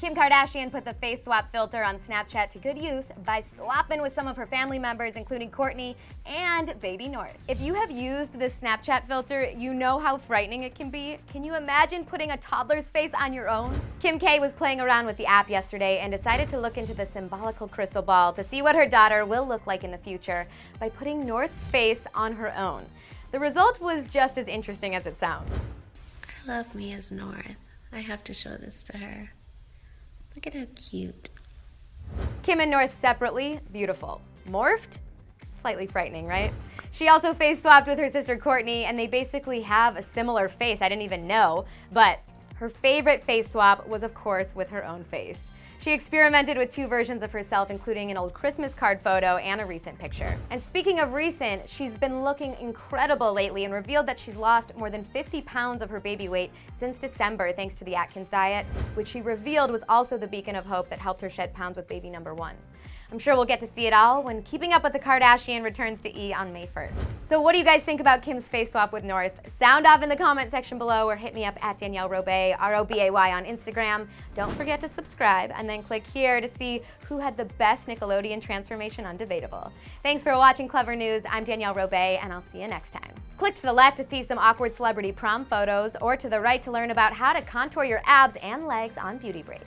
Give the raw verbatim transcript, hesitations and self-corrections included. Kim Kardashian put the face swap filter on Snapchat to good use by swapping with some of her family members, including Kourtney and Baby North. If you have used this Snapchat filter, you know how frightening it can be. Can you imagine putting a toddler's face on your own? Kim K was playing around with the app yesterday and decided to look into the symbolical crystal ball to see what her daughter will look like in the future by putting North's face on her own. The result was just as interesting as it sounds. I love me as North. I have to show this to her. Look at how cute. Kim and North separately, beautiful. Morphed? Slightly frightening, right? She also face swapped with her sister Kourtney, and they basically have a similar face. I didn't even know, but her favorite face swap was, of course, with her own face. She experimented with two versions of herself, including an old Christmas card photo and a recent picture. And speaking of recent, she's been looking incredible lately and revealed that she's lost more than fifty pounds of her baby weight since December thanks to the Atkins diet, which she revealed was also the beacon of hope that helped her shed pounds with baby number one. I'm sure we'll get to see it all when Keeping Up With The Kardashian returns to E! on May first. So what do you guys think about Kim's face swap with North? Sound off in the comment section below or hit me up at Danielle Robay, R O B A Y on Instagram. Don't forget to subscribe and then click here to see who had the best Nickelodeon transformation on Debatable. Thanks for watching Clevver News. I'm Danielle Robay and I'll see you next time. Click to the left to see some awkward celebrity prom photos or to the right to learn about how to contour your abs and legs on Beauty Break.